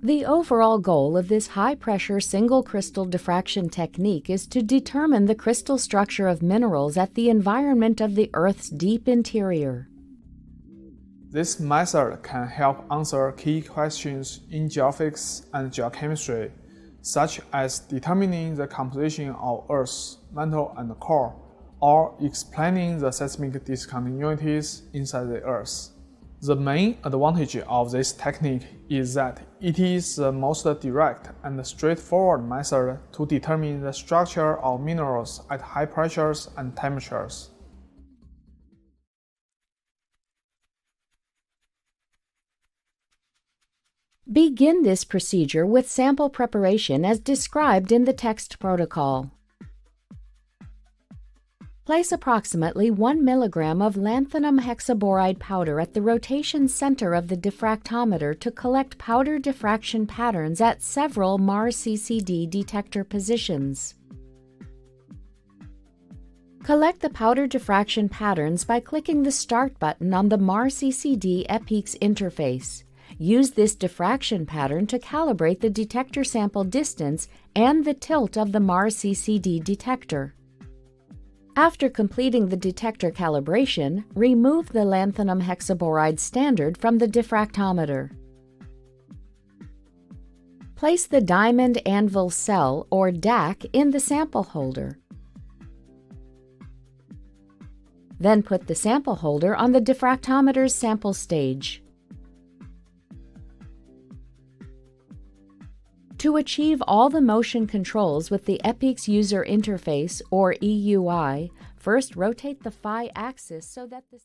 The overall goal of this high-pressure single crystal diffraction technique is to determine the crystal structure of minerals at the environment of the Earth's deep interior. This method can help answer key questions in geophysics and geochemistry, such as determining the composition of Earth's mantle and core, or explaining the seismic discontinuities inside the Earth. The main advantage of this technique is that it is the most direct and straightforward method to determine the structure of minerals at high pressures and temperatures. Begin this procedure with sample preparation as described in the text protocol. Place approximately 1 mg of lanthanum hexaboride powder at the rotation center of the diffractometer to collect powder diffraction patterns at several MAR CCD detector positions. Collect the powder diffraction patterns by clicking the Start button on the MAR CCD EPICS interface. Use this diffraction pattern to calibrate the detector sample distance and the tilt of the MAR CCD detector. After completing the detector calibration, remove the lanthanum hexaboride standard from the diffractometer. Place the diamond anvil cell, or DAC, in the sample holder. Then put the sample holder on the diffractometer's sample stage. To achieve all the motion controls with the EPICS user interface, or EUI, first rotate the phi axis so that the